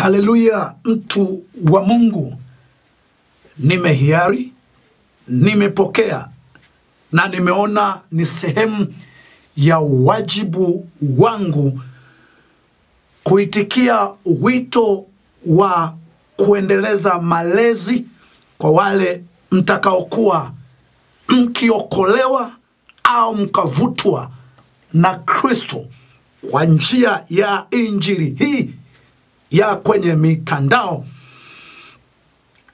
Haleluya, mtu wa Mungu, nimehiari, nimepokea, na nimeona ni sehemu ya wajibu wangu kuitikia wito wa kuendeleza malezi kwa wale mtakaokuwa mkiokolewa au mkavutwa na Kristo kwa njia ya injili hii ya kwenye mitandao,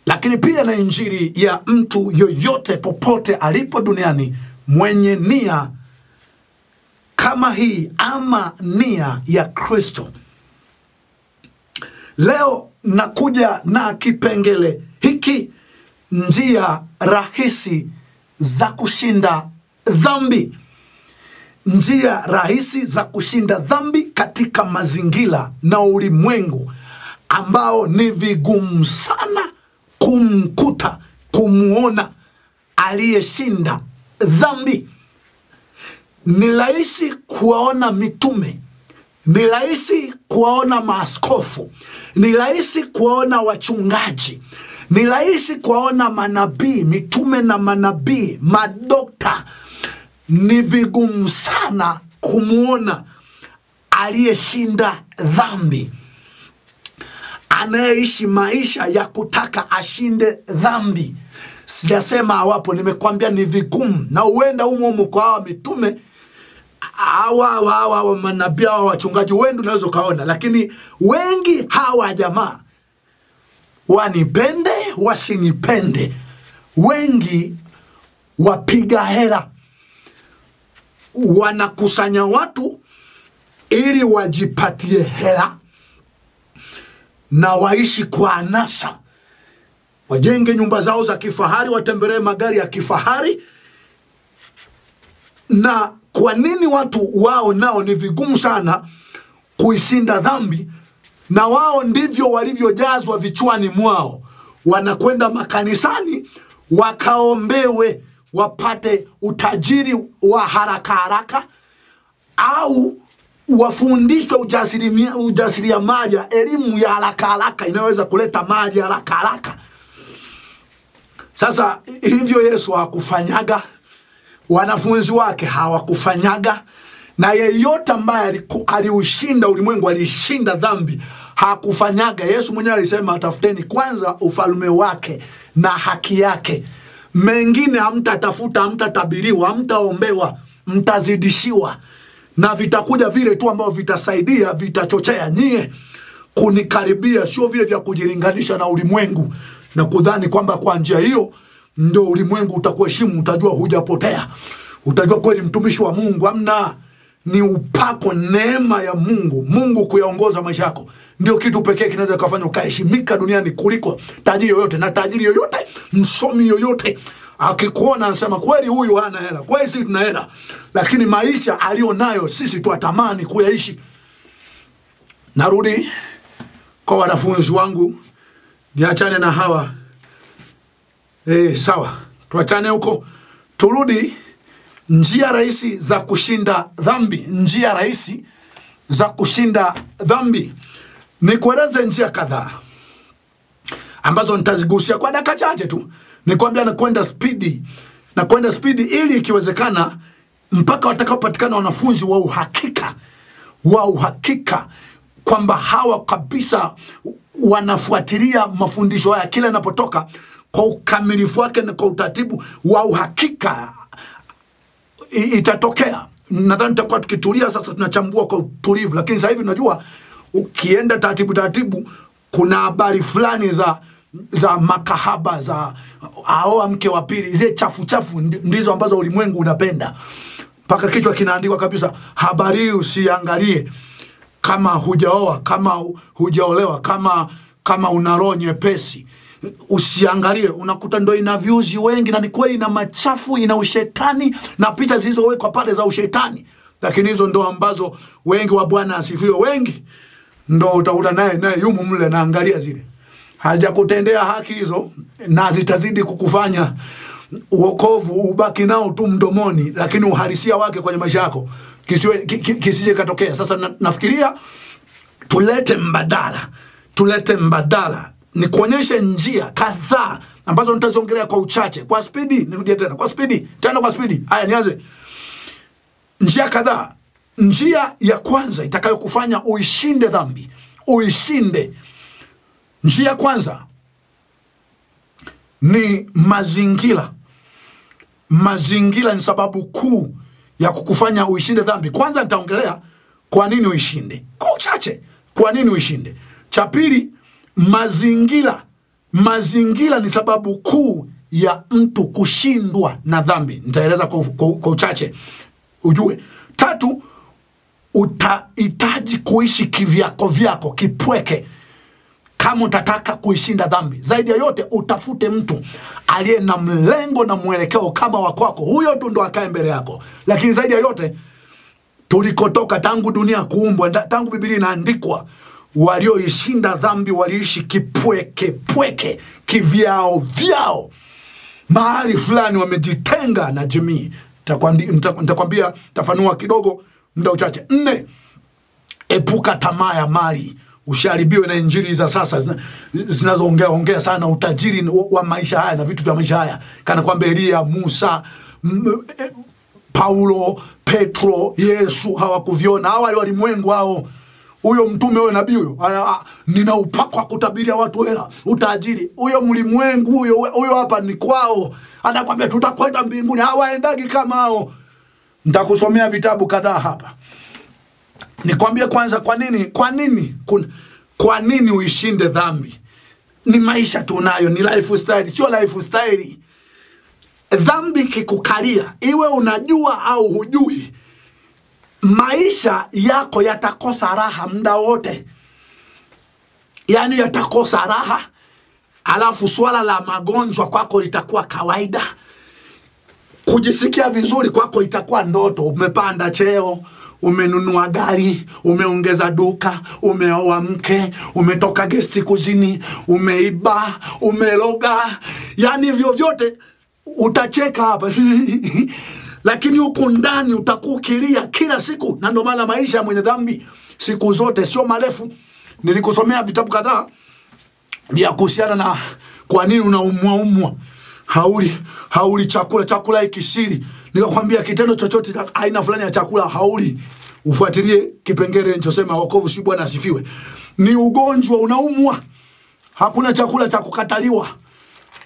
lakini pia na injili ya mtu yoyote popote alipo duniani mwenye nia kama hii ama nia ya Kristo. Leo nakuja na kipengele hiki, njia rahisi za kushinda dhambi. Njia rahisi za kushinda dhambi katika mazingira na ulimwengu ambao ni vigumu sana kumkuta, kumuona aliyeshinda dhambi. Ni rahisi kuwaona mitume, ni rahisi kuwaona maaskofu, ni rahisi kuwaona wachungaji, ni rahisi kuwaona manabii, mitume na manabii, madokta. Ni vigumu sana kumuona aliyeshinda dhambi, anayeishi maisha ya kutaka ashinde dhambi. Sijasema hawapo, nimekwambia ni vigumu, na uenda umo kwa hawa mitume, hawa manabii, hawa wachungaji, wenda unaweza kaona, lakini wengi hawa jamaa, wanipende wasinipende, wengi wapiga hela, wanakusanya watu ili wajipatie hela na waishi kwa anasa, wajenge nyumba zao za kifahari, watembelee magari ya kifahari. Na kwa nini watu wao nao ni vigumu sana kuishinda dhambi? Na wao ndivyo walivyojazwa vichwani mwao, wanakwenda makanisani wakaombewe wapate utajiri wa haraka haraka, au wafundishwe ujasiriamali, elimu ya haraka haraka inaweza kuleta mali haraka haraka. Sasa hivyo Yesu hakufanyaga, wanafunzi wake hawakufanyaga, na yeyote ambaye aliushinda ulimwengu, alishinda dhambi, hakufanyaga. Yesu mwenyewe alisema, tafuteni kwanza ufalme wake na haki yake, mengine hamtatafuta, hamtatabiriwa, hamtaombewa, mtazidishiwa, na vitakuja vile tu ambao vitasaidia, vitachochea nyie kunikaribia, sio vile vya kujilinganisha na ulimwengu na kudhani kwamba kwa njia hiyo ndio ulimwengu utakuheshimu. Utajua hujapotea, utajua kweli mtumishi wa Mungu. Amna, ni upako, neema ya Mungu, Mungu kuyaongoza maisha yako, ndio kitu pekee kinaweza kufanya ukaheshimika duniani kuliko tajiri yoyote. Na tajiri yoyote, msomi yoyote, akikuona anasema kweli huyu hana hela, kweli sisi tuna hela, lakini maisha alionayo sisi tuatamani kuyaishi. Narudi kwa wanafunzi wangu, niachane na hawa. Sawa, tuachane huko, turudi njia rahisi za kushinda dhambi. Njia rahisi za kushinda dhambi, nikueleze njia kadhaa ambazo nitazigusia kwa dakika chache tu. Nikwambia na kwenda spidi ili ikiwezekana mpaka watakapopatikana wanafunzi wa uhakika, kwamba hawa kabisa wanafuatilia mafundisho haya kila yanapotoka kwa ukamilifu wake na kwa utaratibu wa uhakika itatokea. Nadhani tutakuwa tukitulia sasa, tunachambua kwa utulivu, lakini sasa hivi tunajua ukienda taratibu kuna habari fulani za makahaba, za aoa mke wa pili, zile chafu ndizo ambazo ulimwengu unapenda, mpaka kichwa kinaandikwa kabisa, habari usiangalie kama hujaoa, kama hujaolewa, kama una roho nyepesi, usiangalie. Unakuta ndo ina views wengi, na ni kweli na machafu, ina ushetani na picha zilizowekwa pale za ushetani, lakini hizo ndo ambazo wengi wa Bwana asifiwe, wengi ndo utakuta naye yumo mle na angalia zile, hajakutendea haki hizo, na zitazidi kukufanya uokovu ubaki nao tu mdomoni, lakini uhalisia wake kwenye maisha yako kisije katokea. Sasa nafikiria tulete mbadala, tulete mbadala, ni kuonyeshe njia kadhaa ambazo nitaziongelea kwa uchache. Kwa spidi, nirudie tena. Kwa spidi, tena kwa spidi. Haya, nianze. Njia kadhaa. Njia ya kwanza itakayo kufanya uishinde dhambi. Uishinde. Njia kwanza ni mazingira. Mazingira ni sababu kuu ya kukufanya uishinde dhambi. Kwanza nitaongelea kwa nini uishinde. Kwa uchache, kwa nini uishinde. Cha pili, mazingira. Mazingira ni sababu kuu ya mtu kushindwa na dhambi. Nitaeleza kwa uchache ujue. Tatu, utahitaji kuishi kivyako vyako, kipweke, kama utataka kuishinda dhambi. Zaidi ya yote, utafute mtu aliye na mlengo na mwelekeo kama wa kwako. Huyo tu ndo akae mbele yako. Lakini zaidi ya yote, tulikotoka tangu dunia kuumbwa, tangu Biblia inaandikwa, walioishinda dhambi waliishi kipweke, pweke, kivyao vyao. Mahali fulani wamejitenga na jamii. Nitakwambia tafanua kidogo muda uchache. 4, epuka tamaa ya mali. Usharibiwe na injili za sasa zinazoongea sana utajiri wa maisha haya na vitu vya maisha haya, kana kwamba Elia, Musa, Paulo, Petro, Yesu hawakuviona. Hawa ni walimwengu hao. Huyo mtume wewe nabii huyo, nina upako wa kutabiria watu hela, utajiri. Huyo mlimwengu huyo hapa ni kwao. Anakuambia tutakwenda mbinguni, hawaendagi kama hao. Nitakusomea vitabu kadhaa hapa. Nikwambie kwanza kwa nini uishinde dhambi. Ni maisha tunayo, ni lifestyle, sio lifestyle. Dhambi kikukalia, iwe unajua au hujui, maisha yako yatakosa raha muda wote. Yani yatakosa raha. Alafu swala la magonjwa kwako litakuwa kawaida. Kujisikia vizuri kwako itakuwa ndoto. Umepanda cheo, umenunua gari, umeongeza duka, umeoa mke, umetoka gesti kuzini, umeiba, umeloga. Yani vyovyote utacheka hapa. Lakini huko ndani utakukilia kila siku. Na ndio maana maisha ya mwenye dhambi siku zote sio marefu. Nilikusomea vitabu kadhaa vya kuhusiana na kwa nini unaumwa. Hauli chakula ikisiri. Nikakwambia kitendo chochote aina fulani ya chakula hauli, ufuatilie kipengele ninachosema wokovu si Bwana asifiwe. Ni ugonjwa unaumwa. Hakuna chakula cha kukataliwa.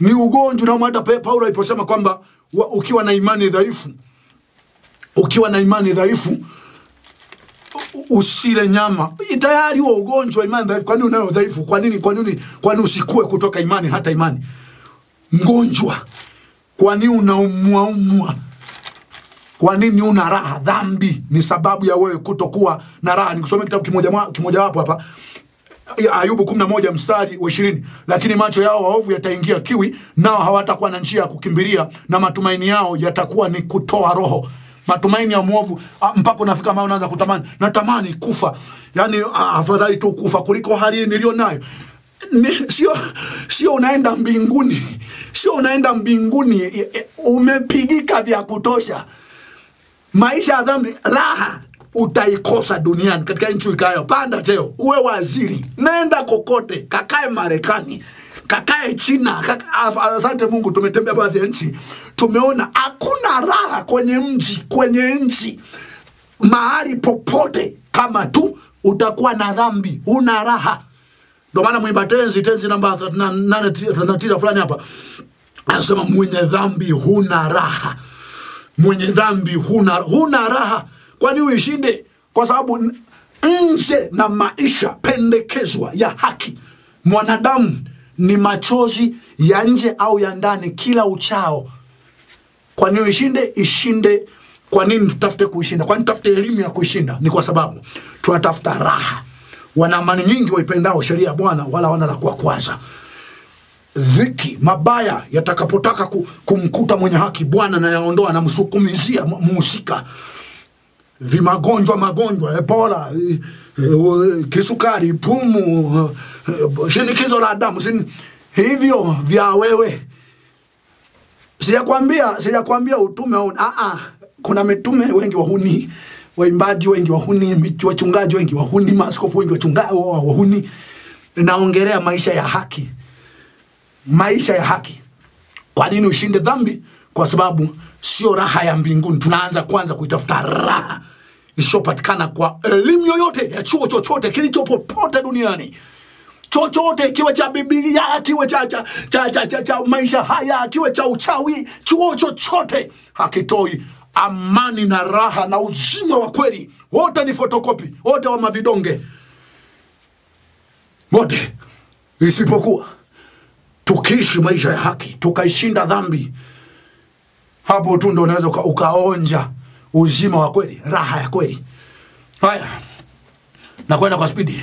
Ni ugonjwa na hata Paulo aliposema kwamba ukiwa na imani dhaifu, usile nyama. Tayari huo ugonjwa imani dhaifu. Kwa nini unayo dhaifu? Kwa nini usikue kutoka imani hata imani? Mgonjwa. Kwa nini unaumwa? Kwa nini una raha? Dhambi ni sababu ya wewe kutokuwa na raha. Nikusomea kitabu kimoja wapo hapa. Ayubu 11 mstari wa 20. Lakini macho yao waovu yataingia kiwi, nao hawatakuwa na njia ya kukimbilia, na matumaini yao yatakuwa ni kutoa roho. Matumaini ya mwovu, mpaka unafika mahali unaanza kutamani, natamani kufa. Yaani afadhali tu kufa kuliko hali niliyo nayo. Sio unaenda mbinguni. Umepigika vya kutosha. Maisha ya dhambi, raha utaikosa duniani katika nchi ukayo. Panda cheo, uwe waziri, nenda kokote, kakae Marekani, kakae China. Asante Mungu tumetembea baadhi ya nchi, tumeona hakuna raha kwenye mji, kwenye nchi, mahali popote, kama tu utakuwa na dhambi una raha. Ndio maana mwimba tenzi namba 39 fulani hapa anasema mwenye dhambi huna raha. Mwenye dhambi huna raha. Kwa nini uishinde? Kwa sababu nje na maisha pendekezwa ya haki, mwanadamu ni machozi ya nje au ya ndani kila uchao. Kwa nini uishinde? Ishinde. Kwa nini tutafute kuishinda? Kwa nini tutafute elimu ya kuishinda? Ni kwa sababu tunatafuta raha. Wana amani nyingi waipendao sheria ya Bwana, wala wana la kuwakwaza. Dhiki mabaya yatakapotaka kumkuta mwenye haki, Bwana na yaondoa na msukumizia muhusika. Magonjwa, Ebola, kisukari, pumu, shinikizo la damu, hivyo vya wewe. Sijakwambia utume au kuna mitume wengi wahuni, waimbaji wengi wahuni, wachungaji wengi wahuni, maaskofu wengi wahuni, Naongelea maisha ya haki. Maisha ya haki. Kwa nini ushinde dhambi? Kwa sababu sio raha ya mbinguni. Tunaanza kwanza kuitafuta raha isiyopatikana kwa elimu yoyote ya chuo chochote kilichopopote duniani. Chochote kiwe cha Biblia, kiwe cha maisha haya, kiwe cha uchawi, chuo chochote hakitoi amani na raha na uzima wa kweli. Wote ni fotokopi, wote wa mavidonge. Wote isipokuwa tukiishi maisha ya haki, tukaishinda dhambi, hapo tu ndo unaweza ukaonja uzima wa kweli, raha ya kweli. Haya, na kwenda kwa spidi.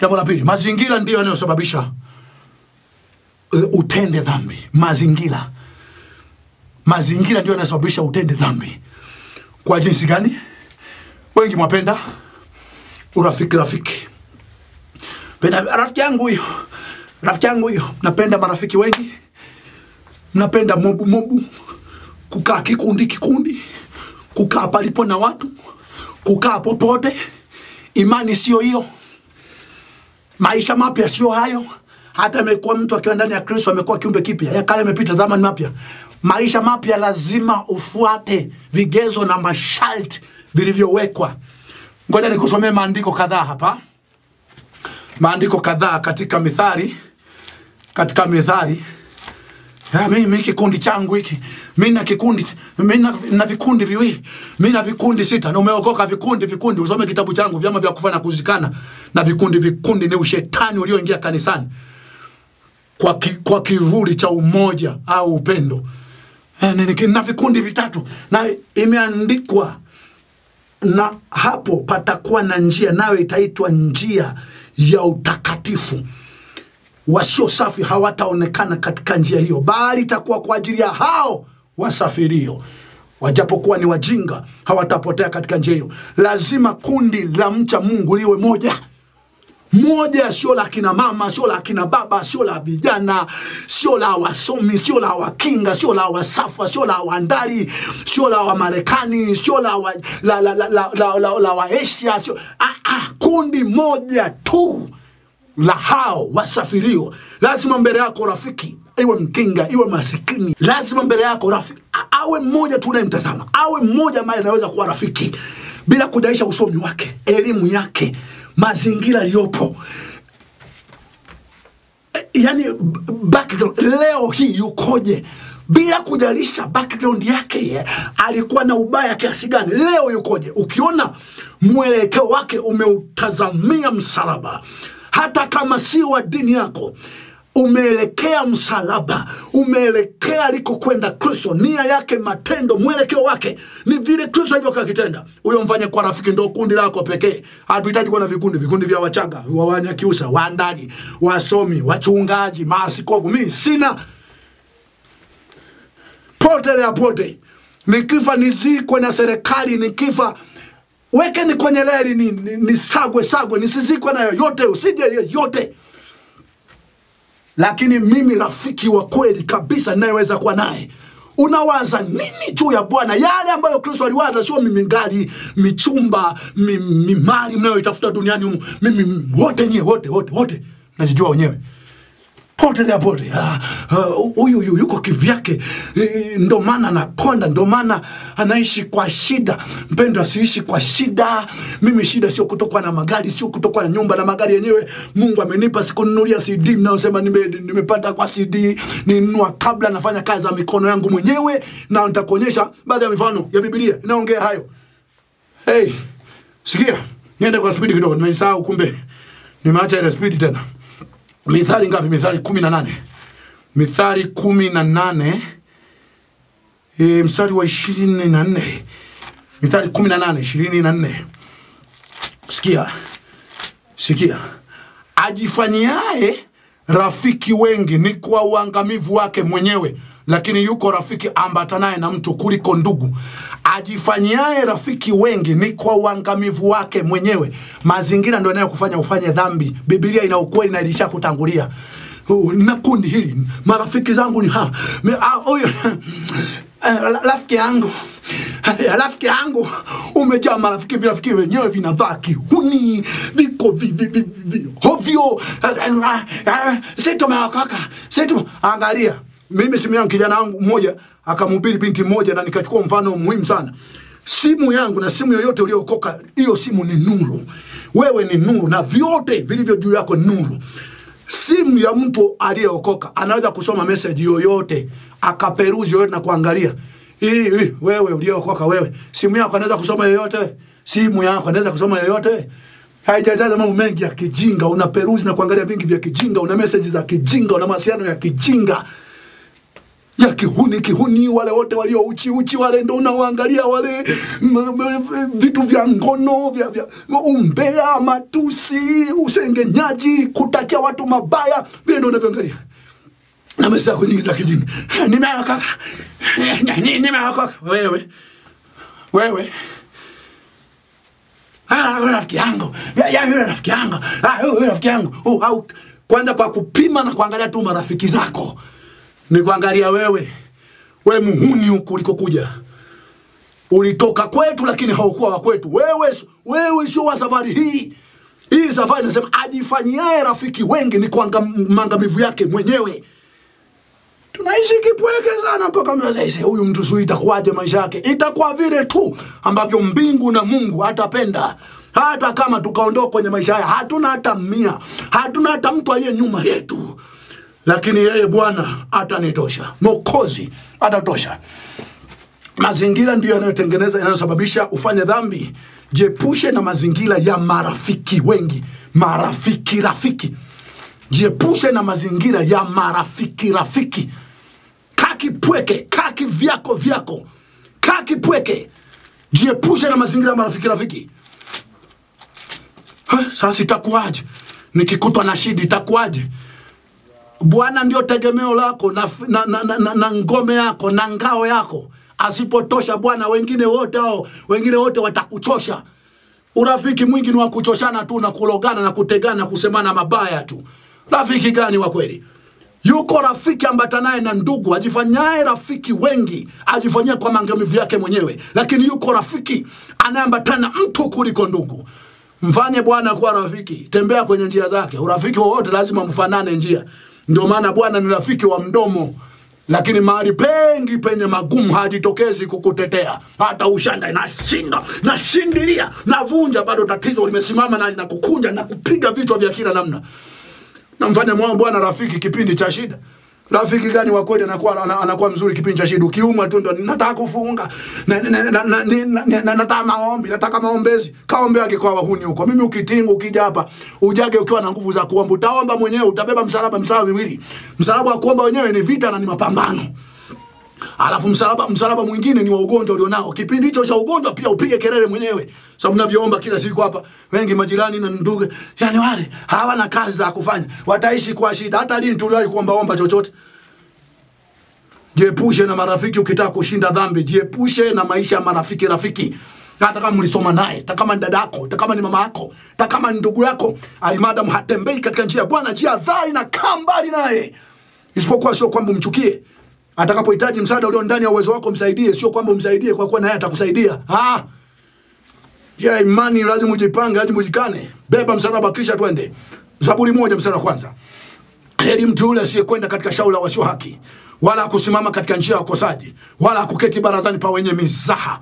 Jambo la pili, mazingira ndio yanayosababisha utende dhambi. Mazingira ndio yanasababisha utende dhambi. Kwa jinsi gani? Wengi mwapenda urafiki. Rafiki yangu hiyo, napenda marafiki wengi. Napenda mobu, kukaa kikundi, kukaa palipo na watu, kukaa popote. Imani sio hiyo. Maisha mapya sio hayo. Hata amekuwa mtu akiwa ndani ya Kristo amekuwa kiumbe kipya. Ya kale imepita, zamani mapya. Maisha mapya lazima ufuate vigezo na masharti vilivyowekwa. Ngoja nikusomee maandiko kadhaa hapa. Maandiko kadhaa katika Mithali. Mimi kikundi changu hiki. Mimi na vikundi viwili. Mimi na vikundi sita. Na umeokoka vikundi. Usome kitabu changu Vyama vya Kufa na Kuzikana. Na vikundi ni ushetani ulioingia kanisani. Kwa kivuli cha umoja au upendo. Na vikundi vitatu. Na imeandikwa, na hapo patakuwa na njia, nawe itaitwa njia ya utakatifu. Wasio safi hawataonekana katika njia hiyo, bali itakuwa kwa ajili ya hao wasafirio. Wajapokuwa ni wajinga hawatapotea katika njia hiyo. Lazima kundi la mcha Mungu liwe moja, sio la kina mama, sio la kina baba, sio la vijana, sio la wasomi, sio la wakinga, sio la wasafa, sio la wandari, sio la wa Marekani, sio la wa Asia, sio kundi moja tu la hao wasafirio. Lazima mbele yako rafiki iwe mkinga, iwe masikini. Lazima mbele yako rafiki awe mmoja tu unayemtazama, awe mmoja ambaye anaweza kuwa rafiki bila kujaisha usomi wake, elimu yake, mazingira aliyopo. Yani background, leo hii yukoje, bila kujalisha background yake, alikuwa na ubaya kiasi gani, leo yukoje. Ukiona mwelekeo wake umeutazamia msalaba, hata kama si wa dini yako, umeelekea msalaba, umeelekea alikokwenda Kristo, nia yake, matendo, mwelekeo wake ni vile Kristo alivyokuwa akitenda, huyo mfanye kwa rafiki. Ndio kundi lako pekee. Hatuhitaji kuwa na vikundi vya Wachaga, Wanyakyusa, waandali, wasomi, wachungaji, maaskofu. Mimi sina pote. Nikifa nizikwe na serikali, nikifa wekeni kwenye leri, ni sagwe, nisizikwe na yoyote, usije yoyote. Lakini mimi rafiki wa kweli kabisa ninayeweza kuwa naye, unawaza nini juu ya Bwana? Yale ambayo Kristo aliwaza, sio mimi ngari, michumba, mali mnayoitafuta duniani humu. Mimi wote najijua wenyewe. Pote. Huyu yuko kivyake, ndo maana anakonda, ndo maana anaishi kwa shida. Mpendo asiishi kwa shida. Mimi shida sio kutokwa na magari, sio kutokwa na nyumba na magari yenyewe. Mungu amenipa, sikununulia CD mnayosema nimepata kwa CD. Ninunua kabla, nafanya kazi ya mikono yangu mwenyewe, na nitakuonyesha baadhi ya mifano ya Biblia inaongea hayo. Hey, sikia, niende kwa speed kidogo, nimesahau kumbe. Nimeacha ile speed tena. Mithali ngapi? Mithali 18. Mithali 18. Mstari wa 24. Mithali 18:24. Sikia. Ajifanyiaye rafiki wengi ni kwa uangamivu wake mwenyewe, lakini yuko rafiki ambatanaye na mtu kuliko ndugu. Ajifanyiaye rafiki wengi ni kwa uangamivu wake mwenyewe. Mazingira ndio yanayokufanya ufanye dhambi. Biblia ina ukweli na ilishakutangulia. Na kundi hili, marafiki zangu ni rafiki yangu Rafiki yangu umejaa marafiki virafiki wenyewe vinavaki huni viko vi hovyo sito mawakaka sito angalia. Mimi simu yangu kijana wangu mmoja akamhubiri binti mmoja na nikachukua mfano muhimu sana. Simu yangu na simu yoyote uliokoka hiyo simu ni nuru. Wewe ni nuru na vyote vilivyo juu yako nuru. Simu ya mtu aliyeokoka anaweza kusoma message yoyote, akaperuzi yoyote na kuangalia. Hii wewe uliyeokoka wewe, simu yako anaweza kusoma yoyote. Simu yako anaweza kusoma yoyote. Haijajaza mambo mengi ya kijinga, una peruzi na kuangalia vingi vya kijinga, una message za kijinga, una mawasiliano ya kijinga. Ya kihuni wale wote walio uchi wale ndo unaoangalia wale vitu vya ngono vya umbea, matusi, usengenyaji, kutakia watu mabaya, vile ndo unavyoangalia. Na msako nyingi za kijinga. Nimeokoka wewe. Rafiki yangu. Kwanza kwa kupima na kuangalia tu marafiki zako. Ni kuangalia wewe muhuni huku ulikokuja. Ulitoka kwetu lakini haukuwa wa kwetu. Wewe sio wa safari hii. Hii safari nasema ajifanyiaye rafiki wengi ni kuangamivu yake mwenyewe. Tunaishi kipweke sana mpaka mzazi huyu mtu sio itakuaje maisha yake. Itakuwa vile tu ambavyo mbingu na Mungu hatapenda. Hata kama tukaondoka kwenye maisha haya hatuna hata 100. Hatuna hata mtu aliye nyuma yetu. Lakini yeye Bwana atanitosha. Mwokozi atatosha. Mazingira ndiyo yanayotengeneza yanayosababisha ufanye dhambi. Jiepushe na mazingira ya marafiki wengi. Marafiki. Jiepushe na mazingira ya marafiki. Kakipweke, kakivyako. Kakipweke. Jiepushe na mazingira ya marafiki. Sasa itakuwaje? Nikikutwa na shida itakuwaje? Bwana ndio tegemeo lako na ngome yako na ngao yako. Asipotosha Bwana wengine wote watakuchosha. Urafiki mwingi ni wa kuchoshana tu na kulogana na kutegana na kusemana mabaya tu. Rafiki gani wa kweli? Yuko rafiki ambatanaye na ndugu, ajifanyaye rafiki wengi, ajifanyaye kwa mangamivu yake mwenyewe. Lakini yuko rafiki anayeambatana mtu kuliko ndugu. Mfanye Bwana kuwa rafiki, tembea kwenye njia zake. Urafiki wowote lazima mfanane njia. Ndio maana Bwana ni rafiki wa mdomo, lakini mahali pengi penye magumu hajitokezi kukutetea. Hata ushanda inashinda, nashindilia, navunja bado tatizo limesimama na linakukunja na kupiga vichwa vya kila namna. Na mfanye Bwana rafiki kipindi cha shida. Rafiki gani wa kweli anakuwa mzuri kipindi cha shida? Ukiumwa tu ndo nataka kufunga. Nataka maombi, nataka maombezi. Kaombeake kwa wahuni huko. Mimi ukitinga ukija hapa, ujage ukiwa na nguvu za kuomba. Utaomba mwenyewe, utabeba msalaba miwili. Msalaba wa kuomba wenyewe ni vita na ni mapambano. Alafu msalaba mwingine ni wa ugonjwa ulionao. Kipindi hicho cha ugonjwa pia upige kelele mwenyewe. Sababu mnavyoomba kila siku hapa, wengi majirani na ndugu, yani wale hawana kazi za kufanya, wataishi kwa shida. Hata lini tuliwahi kuomba chochote? Jiepushe na marafiki ukitaka kushinda dhambi. Jiepushe na maisha ya marafiki. Hata kama mlisoma naye, hata kama ni dadako, hata kama ni mama yako, hata kama ni ndugu yako, alimadam hatembei katika njia ya Bwana, jihadhari na kaa mbali naye. Isipokuwa sio kwamba umchukie. Atakapohitaji msaada ulio ndani ya uwezo wako msaidie, sio kwamba umsaidie kwa kuwa naye atakusaidia. Ya imani lazima ujipange, lazima ujikane. Beba msalaba kisha twende. Zaburi 1:1. Heri mtu yule asiyekwenda katika shauri la wasio haki, wala kusimama katika njia ya wakosaji, wala kuketi barazani pa wenye mizaha.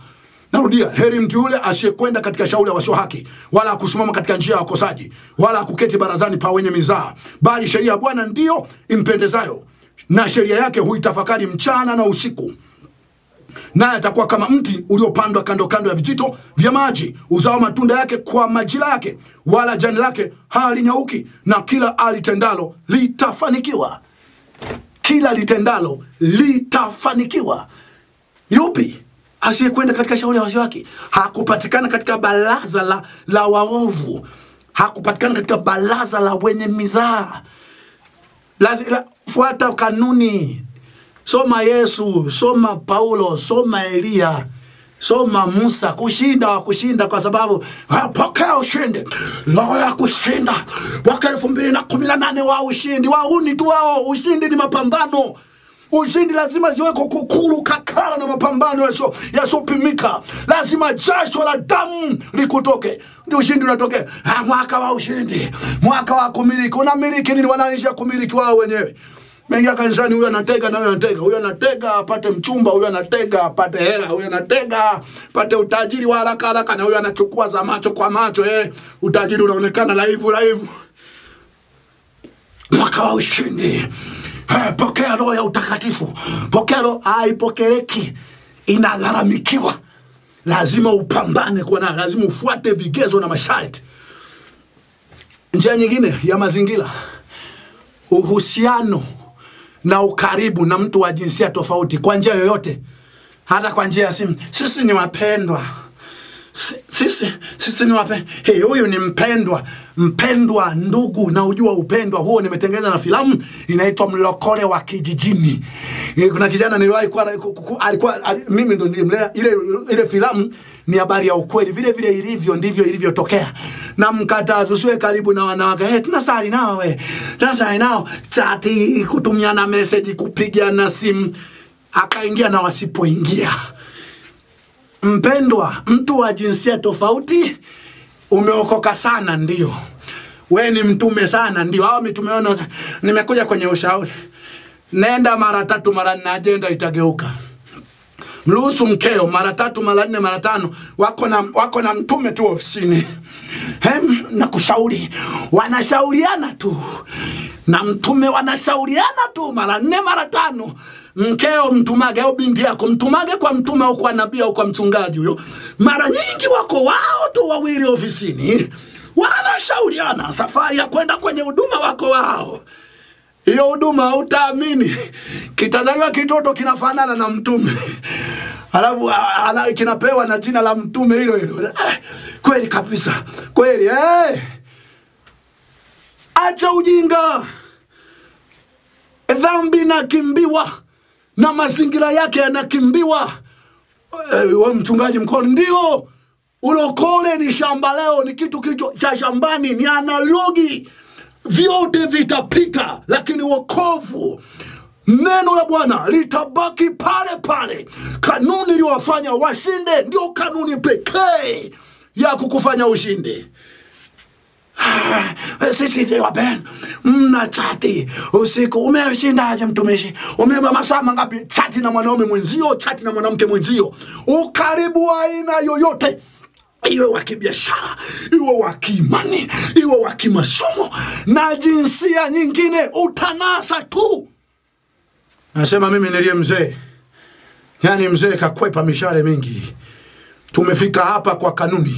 Narudia, heri mtu yule asiyekwenda katika shauri la wasio haki, wala kusimama katika njia ya wakosaji, wala kuketi barazani pa wenye mizaha. Bali sheria ya Bwana ndiyo impendezayo, na sheria yake huitafakari mchana na usiku. Naye atakuwa kama mti uliopandwa kando ya vijito vya maji, uzao matunda yake kwa majira yake, wala jani lake halinyauki, na kila alitendalo litafanikiwa. Kila litendalo litafanikiwa. Yupi asiyekwenda katika shauri ya wasio haki? Hakupatikana katika baraza la waovu, hakupatikana katika baraza la wenye mizaha. Fuata kanuni. Soma Yesu, soma Paulo, soma Elia, soma Musa. Kushinda kwa sababu pokea ushindi. Roho ya kushinda. Mwaka 2018 wa ushindi. Wahuni tu wao, ushindi ni mapambano. Ushindi lazima ziwe kukukuru kakara na mapambano yasopimika. Lazima jasho la damu likutoke. Ndio ushindi unatoke. Mwaka wa ushindi, mwaka wa kumiliki. Unamiliki nini? Wanaanza kumiliki wao wenyewe. Mengia kanisani, huyu anatega na huyu anatega. Huyu anatega apate mchumba, huyu anatega apate hela, huyu anatega apate utajiri wa haraka haraka, na huyu anachukua za macho kwa macho. Utajiri unaonekana laivu. Mwaka wa ushindi. Pokea roho ya utakatifu. Pokea roho haipokeleki, inagharamikiwa. Lazima upambane kwa nayo, lazima ufuate vigezo na masharti. Njia nyingine ya mazingira, uhusiano na ukaribu na mtu wa jinsia tofauti kwa njia yoyote, hata kwa njia ya simu. Sisi ni wapendwa. Sisi ni wapendwa. Huyu ni mpendwa. Mpendwa, ndugu, na ujua upendwa huo. Nimetengeneza na filamu inaitwa Mlokole wa Kijijini. Kuna kijana niliwahi alikuwa mimi ndo nilimlea. Ile filamu ni habari ya ukweli, vile vile ilivyo ndivyo ilivyotokea. Na mkatazo usiwe karibu na wanawake. Tunasali nao tunasali nao, chati, kutumiana message, kupigiana simu, akaingia na wasipoingia. Mpendwa, mtu wa jinsia tofauti, umeokoka sana ndio. Wewe ni mtume sana ndio. Hao mitumeona nimekuja kwenye ushauri. Nenda mara 3 mara 4 agenda itageuka. Mruhusu mkeo mara 3 mara 4 mara 5. Wako na mtume tu ofisini. Nakushauri. Wanashauriana tu. Na mtume wanashauriana tu mara 4 mara 5. Mkeo mtumage au binti yako mtumage kwa mtume au kwa nabii au kwa mchungaji huyo. Mara nyingi wako wao tu wawili ofisini. Wanashauriana safari ya kwenda kwenye huduma, wako wao. Hiyo huduma utaamini. Kitazaliwa kitoto kinafanana na mtume. Alafu kinapewa na jina la mtume hilo hilo. Kweli kabisa. Kweli acha ujinga. Dhambi inakimbiwa na mazingira yake yanakimbiwa. Wewe mchungaji mkuu, ndio ulokole ni shamba leo, ni kitu kilicho cha shambani, ni analogi. Vyote vitapita, lakini wokovu, neno la Bwana litabaki pale pale. Kanuni iliyowafanya washinde ndio kanuni pekee ya kukufanya ushinde. Sisi ni wapendwa. Mna chati usiku. Umeshindaje mtumishi? Umemasaa ngapi? Chati na mwanaume mwenzio, chati na mwanamke mwenzio. Ukaribu aina yoyote, iwe wa kibiashara, iwe wa kiimani, iwe wa kimasomo na jinsia nyingine, utanasa tu. Nasema mimi niliye mzee. Yaani mzee kakwepa mishale mingi. Tumefika hapa kwa kanuni.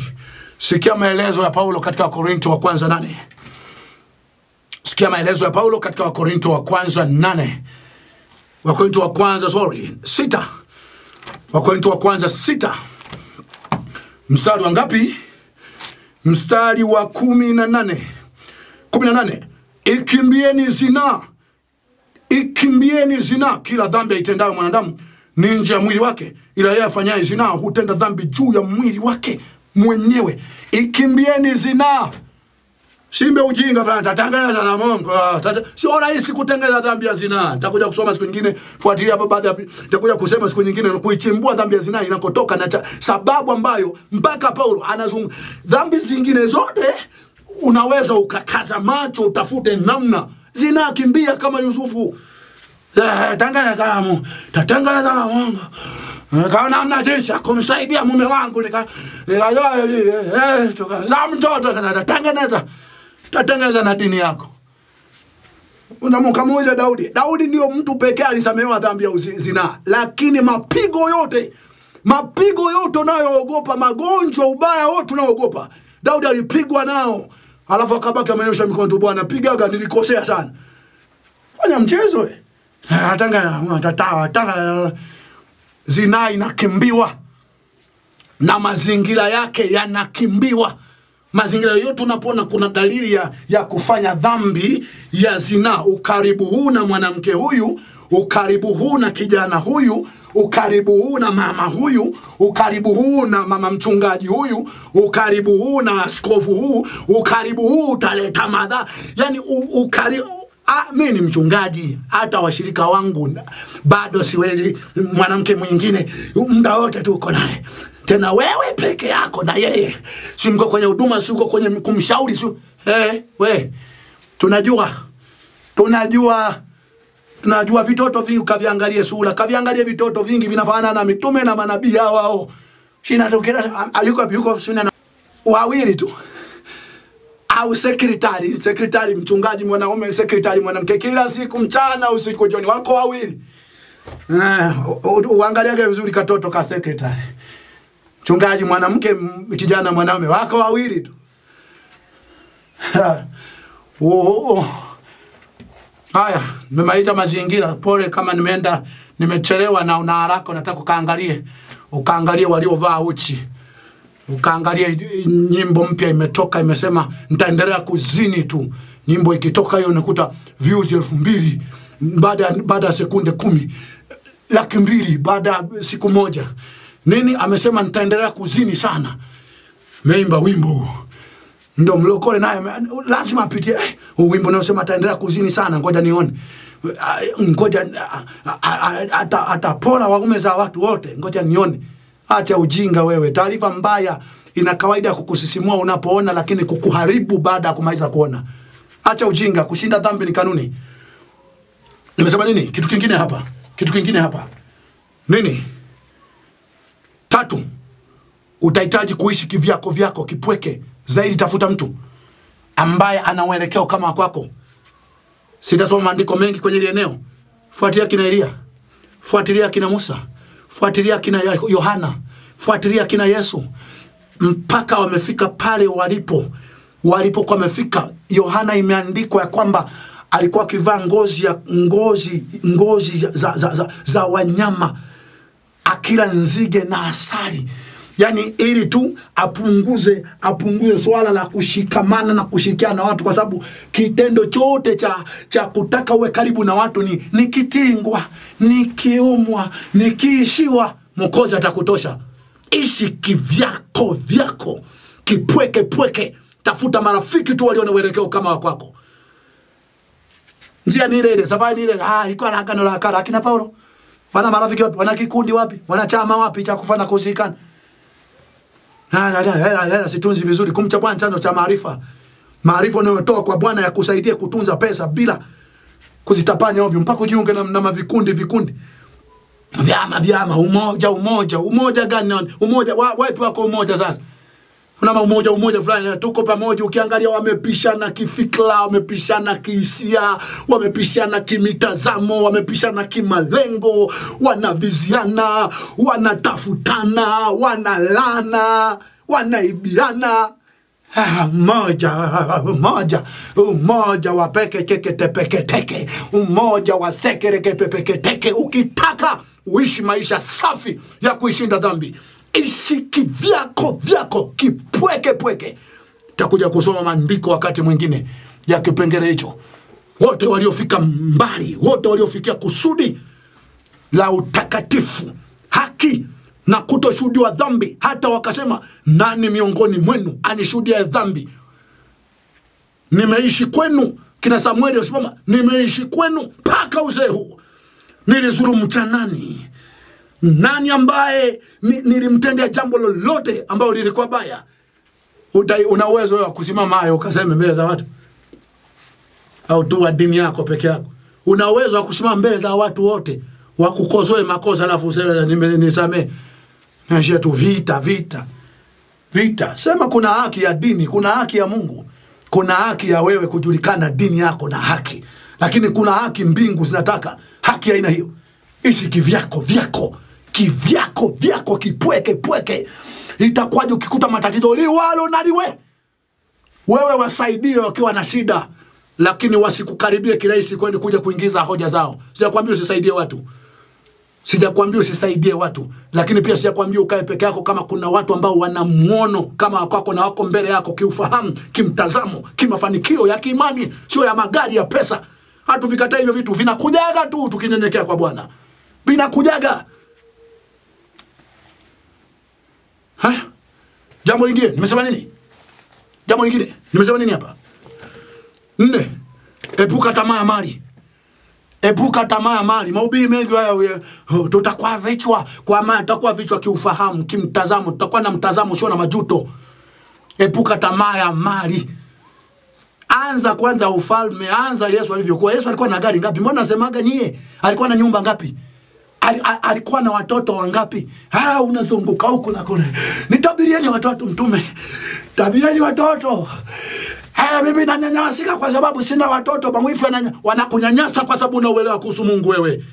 Sikia maelezo ya Paulo katika Korinto wa kwanza 8. Sikia maelezo ya Paulo katika Korinto wa kwanza 8. Wakorinto wa kwanza 6. Wakorinto wa kwanza 6. Mstari wa ngapi? Mstari wa 18. 18. Ikimbieni zina. Ikimbieni zina. Kila dhambi aitendayo mwanadamu ni nje ya mwili wake, ila yeye afanyaye zina hutenda dhambi juu ya mwili wake mwenyewe. Ikimbieni zina. Simbe ujinga frana, tatangaza na Mungu. Sio rahisi kutengeneza dhambi ya zina. Nitakuja kusoma siku nyingine, fuatilia baada ya nitakuja kusema siku nyingine kuichimbua dhambi ya zina inakotoka na sababu ambayo mpaka Paulo anazungumza. Dhambi zingine zote unaweza ukakaza macho utafute namna. Zina kimbia kama Yusufu. Tatangaza na Mungu. Tatangaza na Mungu. Nikaona hamna jinsi ya kumsaidia mume wangu, nikazaa mtoto, tatangaza na dini yako. Unamuuliza Daudi. Daudi ndio mtu pekee alisamehewa dhambi ya zina. Lakini mapigo yote unayoogopa, magonjwa, ubaya wote unaoogopa, Daudi alipigwa nao. Alafu akabaki amenyosha mikono, Bwana pigaga, nilikosea sana. Fanya mchezo wewe. Tatangaza. Zina inakimbiwa na mazingira yake yanakimbiwa. Mazingira yote unapona kuna dalili ya kufanya dhambi ya zina. Ukaribu huu na mwanamke huyu, ukaribu huu na kijana huyu, ukaribu huu na mama huyu, ukaribu huu na mama mchungaji huyu, ukaribu huu na askofu huu, ukaribu huu utaleta madhara. Yani ukaribu mimi ni mchungaji, hata washirika wangu bado siwezi, mwanamke mwingine muda wote tuko naye. Tena wewe peke yako na yeye. Si mko kwenye huduma, si uko kwenye kumshauri, si we. Tunajua vitoto vingi kaviangalie sura, kaviangalie vitoto vingi vinafanana na mitume na manabii wao. Shina tokera yuko sunana wawili tu. Au sekretari mchungaji mwanaume, sekretari mwanamke, kila siku mchana usiku jioni wako wawili. Uangalie vizuri katoto ka sekretari. Mchungaji mwanamke, kijana mwanaume wako wawili tu. Haya, nimemaita mazingira, pole kama nimeenda nimechelewa na una haraka, nataka ukaangalie waliovaa uchi. Ukaangalie nyimbo mpya imetoka, imesema nitaendelea kuzini tu. Nyimbo ikitoka hiyo unakuta views 2000 baada sekunde 10, 200,000 baada siku moja. Nini amesema nitaendelea kuzini sana. Meimba wimbo. Ndio mlokole naye lazima apitie wimbo na usema ataendelea kuzini sana, ngoja nione, ngoja atapona waume za watu wote, ngoja nione. Acha ujinga wewe. Taarifa mbaya ina kawaida kukusisimua unapoona lakini kukuharibu baada ya kumaliza kuona. Acha ujinga, kushinda dhambi ni kanuni. Nimesema nini? Kitu kingine hapa. Nini? 3. Utahitaji kuishi kivyako kipweke. Zaidi tafuta mtu ambaye ana uelekeo kama kwako. Sitasoma maandiko mengi kwenye ile eneo. Fuatilia kina Elia. Fuatilia kina Musa. Fuatilia kina Yohana. Fuatilia kina Yesu. Mpaka wamefika pale walipokuwa wamefika. Yohana imeandikwa ya kwamba alikuwa akivaa ngozi za wanyama, akila nzige na asali. Yani ili tu apunguze swala la kushikamana na kushirikiana na watu, kwa sababu kitendo chote cha kutaka uwe karibu na watu ni kitingwa, ni kiumwa, ni kiishiwa. Mwokozi atakutosha. Ishi kivyako, kipweke. Tafuta marafiki tu walio na uelekeo kama wa kwako. Njia ni ile, safari ni ile. Ilikuwa na Agano la Kale, akina Paulo. Wana marafiki wapi? Wana kikundi wapi? Wana chama wapi cha kufanya kushirikiana? Hela situnzi vizuri. Kumcha Bwana chanzo cha maarifa. Maarifa unayotoa kwa Bwana ya kusaidia kutunza pesa bila kuzitapanya ovyo, mpaka ujiunge na mavikundi. Vyama, umoja gani? Umoja wapi wako umoja sasa? Kuna umoja fulani, tuko pamoja. Ukiangalia wamepishana kifikra, wamepishana kihisia, wamepishana kimitazamo, wamepishana kimalengo, wanaviziana, wanatafutana, wanalana, wanaibiana. Umoja wa peketeke, umoja wa sekerekepeketeke. Ukitaka uishi maisha safi ya kuishinda dhambi, ishi kivyako kipweke. Takuja kusoma maandiko wakati mwingine ya kipengele hicho. Wote waliofika mbali, wote waliofikia kusudi la utakatifu, haki na kutoshuhudiwa dhambi, hata wakasema nani miongoni mwenu anishuhudia dhambi? Nimeishi kwenu, kina Samueli usimama, nimeishi kwenu mpaka uzee huu. Nilizuru mtanani. Nani ambaye nilimtendea jambo lolote ambalo lilikuwa baya? Una uwezo wa kusimama hayo ukaseme mbele za watu? Au tu wa dini yako peke yako? Una uwezo wa kusimama mbele za watu wote wakukosoe makosa alafu useme nisamee? Naishia tu vita. Sema kuna haki ya dini, kuna haki ya Mungu, kuna haki ya wewe kujulikana dini yako na haki. Lakini kuna haki mbingu zinataka haki ya aina hiyo. Ishi kivyako. Kivyako kipweke. Itakuwaje ukikuta matatizo liwalo na liwe? Wewe wasaidie wakiwa na shida, lakini wasikukaribie kirahisi kwenda kuja kuingiza hoja zao. Sijakwambia usisaidie watu. Lakini pia sijakwambia ukae peke yako kama kuna watu ambao wana muono kama kwako na wako mbele yako kiufahamu, kimtazamo, kimafanikio ya kiimani, sio ya magari ya pesa. Hatu vikataa hivyo vitu, vinakujaga tu tukinyenyekea kwa Bwana. Jambo lingine, nimesema nini hapa? 4. Epuka tamaa ya mali. Epuka tamaa ya mali. Mahubiri mengi haya tutakuwa vichwa kwa maana tutakuwa vichwa kiufahamu, kimtazamo, tutakuwa na mtazamo sio na majuto. Epuka tamaa ya mali. Anza kwanza ufalme, anza Yesu alivyokuwa. Yesu alikuwa na gari ngapi? Mbona nasemaga nie? Alikuwa na nyumba ngapi? Alikuwa na watoto wangapi? Ah, unazunguka huko na kule. Nitabirieni watoto mtume. Tabirieni watoto. Ah, mimi nanyanyasika kwa sababu sina watoto. Bangwifu wanakunyanyasa kwa sababu unauelewa kuhusu Mungu wewe.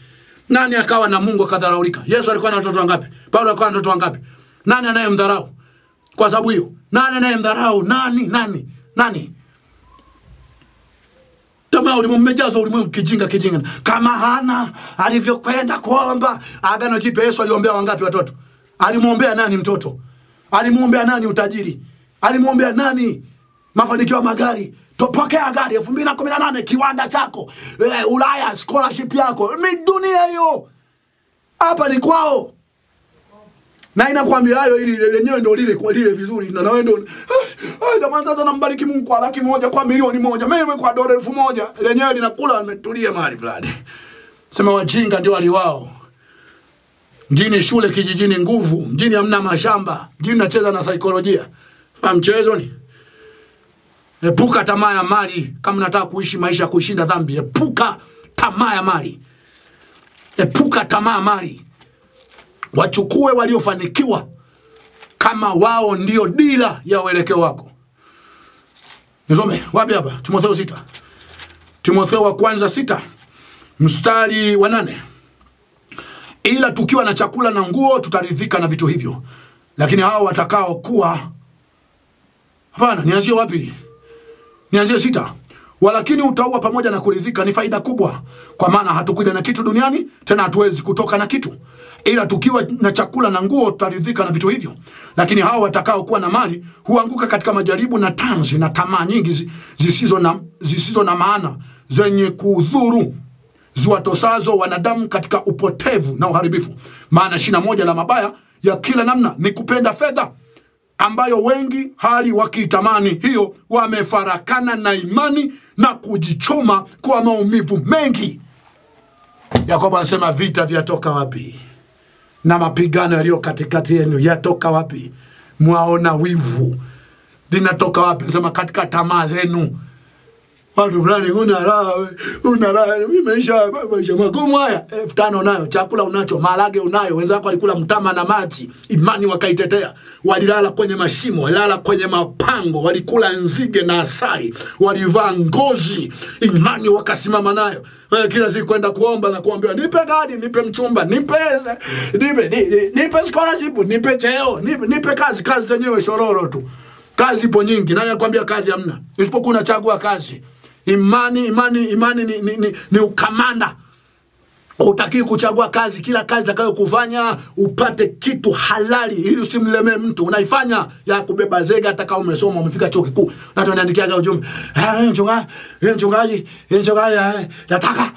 Nani akawa na Mungu akadharaulika? Yesu alikuwa na watoto wangapi? Paulo alikuwa na watoto wangapi? Nani anayemdharau? Kwa sababu hiyo. Nani anayemdharau? Nani? Tamaa ulimwambia ulimwengu kijinga. Kama Hana alivyokwenda kuomba, agano jipya Yesu aliombea wangapi watoto? Alimwombea nani mtoto? Alimwombea nani utajiri? Alimwombea nani mafanikio ya magari? Topokea gari 2018, kiwanda chako, Ulaya scholarship yako. Ni dunia hiyo. Hapa ni kwao. Na inakwambia hayo ili lenyewe ndio lile kwa lile vizuri na nawe ndio jamaa sasa nambariki Mungu kwa laki 1 kwa milioni 1 mimi kwa $1000 lenyewe linakula nimetulia mahali fulani. Sema wajinga ndio waliwao. Mjini shule kijijini nguvu, mjini hamna mashamba, mjini nacheza na saikolojia. Fahamu mchezo ni. Epuka tamaa ya mali kama unataka kuishi maisha kushinda dhambi. Epuka tamaa ya mali. Epuka tamaa ya mali. Wachukue waliofanikiwa kama wao ndio dila ya uelekeo wako. Nisome wapi hapa? Timotheo 6. Timotheo 1:6. Mstari wa 8. Ila tukiwa na chakula na nguo tutaridhika na vitu hivyo. Lakini hao watakao kuwa hapana, nianzie wapi? Nianzie 6. Walakini utaua pamoja na kuridhika ni faida kubwa. Kwa maana hatukuja na kitu duniani, tena hatuwezi kutoka na kitu. Ila tukiwa na chakula na nguo tutaridhika na vitu hivyo. Lakini hao watakao kuwa na mali huanguka katika majaribu na tanzi na tamaa nyingi zisizo na maana zenye kudhuru, ziwatosazo wanadamu katika upotevu na uharibifu. Maana shina moja la mabaya ya kila namna ni kupenda fedha, ambayo wengi hali wakitamani hiyo wamefarakana na imani na kujichoma kwa maumivu mengi. Yakobo anasema vita vyatoka wapi? Na mapigano yaliyo katikati yenu yatoka wapi? Mwaona wivu dinatoka wapi? Anasema katika tamaa zenu. Watu fulani una raha maisha magumu haya. 5000 unayo, chakula unacho, malage unayo, wenzako walikula mtama na maji, imani wakaitetea, walilala kwenye mashimo, walilala kwenye mapango, walikula nzige na asali, walivaa ngozi, imani wakasimama nayo. Wewe kila siku kwenda kuomba na kuambiwa nipe gari, nipe mchumba, nipe pesa, nipe scholarship, nipe cheo, nipe kazi zenyewe shororo tu. Kazi ipo nyingi, nani anakuambia kazi hamna? Usipokuwa unachagua kazi. Imani ni ukamanda. Hutaki kuchagua kazi, kila kazi atakayokufanya upate kitu halali ili usimlemee mtu. Unaifanya ya kubeba zega hata kama umesoma umefika chuo kikuu. Na tunaandikiaga ujumbe. Mchungaji, nataka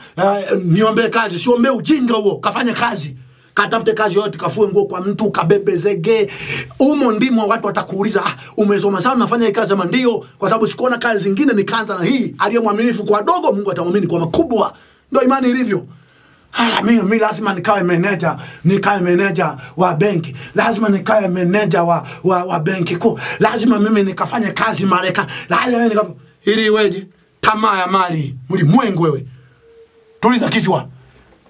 niombe kazi, siombee ujinga huo. Kafanye kazi. Katafute kazi yote, kafue nguo kwa mtu, kabebe zege. Umo ndimo watu watakuuliza, umesoma sana unafanya hii kazi ama ndio? Kwa sababu sikuona kazi zingine nikaanza na hii. Aliye mwaminifu kwa dogo Mungu atamwamini kwa makubwa. Ndio imani ilivyo. Mimi lazima nikawe meneja wa benki. Lazima nikawe meneja wa benki kuu. Lazima mimi nikafanye kazi Marekani. Lazima nikafanye ili iweje? Tamaa ya mali, mlimwengu wewe. Tuliza kichwa.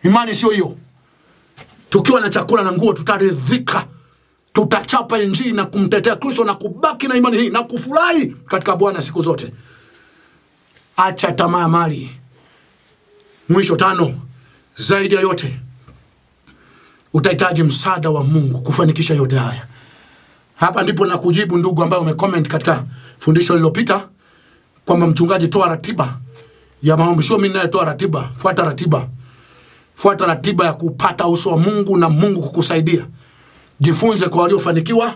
Imani sio hiyo. Tukiwa na chakula na nguo tutaridhika. Tutachapa injili na kumtetea Kristo na kubaki na imani hii na kufurahi katika Bwana siku zote. Acha tamaa ya mali. Mwisho 5, zaidi ya yote utahitaji msaada wa Mungu kufanikisha yote haya. Hapa ndipo na kujibu ndugu ambaye umecomment katika fundisho lililopita kwamba mchungaji toa ratiba ya maombi. Sio mimi ninayetoa ratiba, fuata ratiba. Fuata ratiba ya kupata uso wa Mungu na Mungu kukusaidia. Jifunze kwa waliofanikiwa,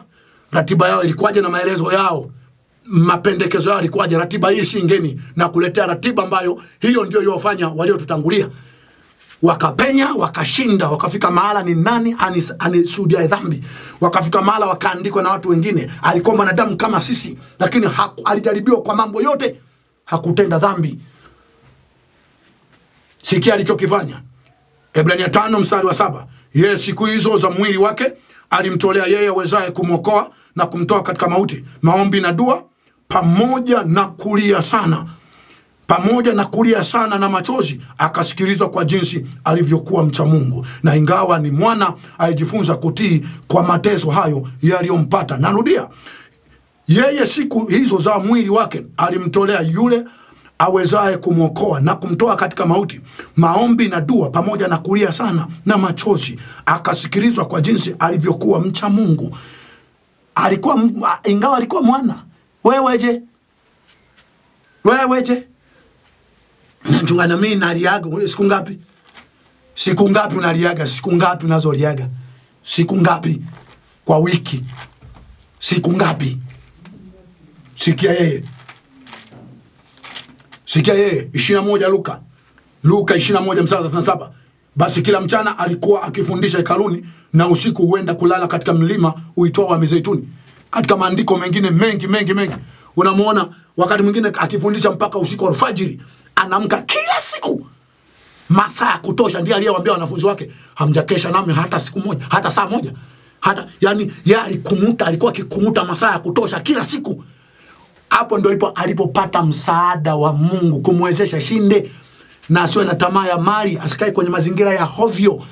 ratiba yao ilikuwaje na maelezo yao, mapendekezo yao ilikuwaje. Ratiba hii si ngeni na kuletea ratiba ambayo hiyo ndio iliyofanya waliotutangulia wakapenya, wakashinda, wakafika mahala ni nani anisudia dhambi. Wakafika mahala wakaandikwa na watu wengine. Alikuwa mwanadamu kama sisi, lakini alijaribiwa kwa mambo yote, hakutenda dhambi. Sikia alichokifanya. Ebrania 5:7. Yeye siku hizo za mwili wake alimtolea yeye awezaye kumwokoa na kumtoa katika mauti, maombi na dua, pamoja na kulia sana. Pamoja na kulia sana na machozi, akasikilizwa kwa jinsi alivyokuwa mcha Mungu. Na ingawa ni mwana, alijifunza kutii kwa mateso hayo yaliyompata. Narudia, yeye siku hizo za mwili wake alimtolea yule awezaye kumwokoa na kumtoa katika mauti, maombi na dua, pamoja na kulia sana na machozi, akasikilizwa kwa jinsi alivyokuwa mcha Mungu. Alikuwa, ingawa alikuwa mwana. Weweje? Weweje? Nantunga na mimi naliaga siku ngapi? Siku ngapi unaliaga? Siku ngapi unazoliaga? Siku ngapi kwa wiki? Siku ngapi? Sikia yeye. Sikia yeye, 21 Luka. Luka 21:37. Basi kila mchana alikuwa akifundisha hekaluni, na usiku huenda kulala katika mlima uitwao wa Mizeituni. Katika maandiko mengine mengi, unamuona wakati mwingine akifundisha mpaka usiku wa alfajiri. Anaamka kila siku masaa ya kutosha, ndiye aliyewaambia wanafunzi wake, hamjakesha nami hata siku moja, hata saa moja. Hata yani yeye alikuwa akikumuta masaa ya kutosha kila siku. Hapo ndio alipopata msaada wa Mungu kumwezesha shinde na asiwe na tamaa ya mali, asikae kwenye mazingira ya hovyo.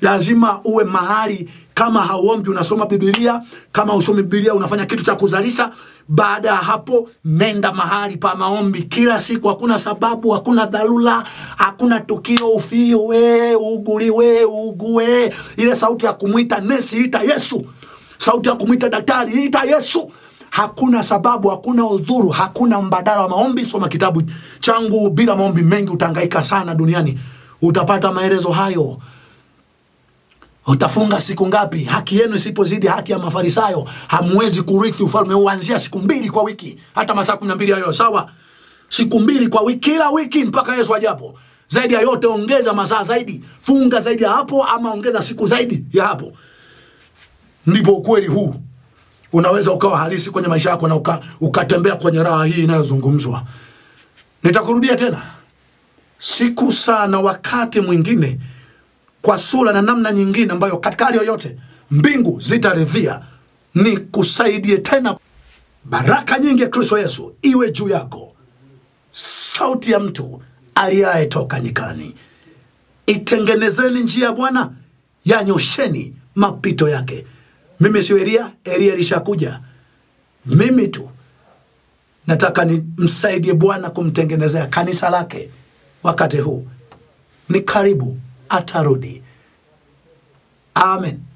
Lazima uwe mahali, kama hauombi unasoma Biblia, kama usomi Biblia unafanya kitu cha kuzalisha. Baada ya hapo nenda mahali pa maombi kila siku. Hakuna sababu, hakuna dharura, hakuna tukio ufiwe, uguliwe, ugue. Ile sauti ya kumuita nesi, ita Yesu. Sauti ya kumuita daktari, ita Yesu. Hakuna sababu, hakuna udhuru, hakuna mbadala wa maombi. Soma kitabu changu Bila Maombi Mengi, utahangaika sana duniani. Utapata maelezo hayo. Utafunga siku ngapi? Haki yenu isipozidi haki ya Mafarisayo, hamwezi kurithi ufalme. Uanzia siku 2 kwa wiki, hata masaa 12 hayo sawa. Siku 2 kwa wiki, kila wiki mpaka Yesu ajapo. Zaidi ya yote ongeza masaa zaidi, funga zaidi ya hapo, ama ongeza siku zaidi ya hapo. Ndipo ukweli huu unaweza ukawa halisi kwenye maisha yako na ukatembea kwenye raha hii inayozungumzwa. Nitakurudia tena. Siku sana wakati mwingine kwa sura na namna nyingine ambayo katika hali yoyote mbingu zitaridhia ni kusaidie tena. Baraka nyingi ya Kristo Yesu iwe juu yako. Sauti ya mtu aliyetoka nyikani, itengenezeni njia ya Bwana, yanyosheni mapito yake. Mimi si Elia, Elia alishakuja. Mimi tu nataka nimsaidie Bwana kumtengenezea kanisa lake. Wakati huu ni karibu atarudi. Amen.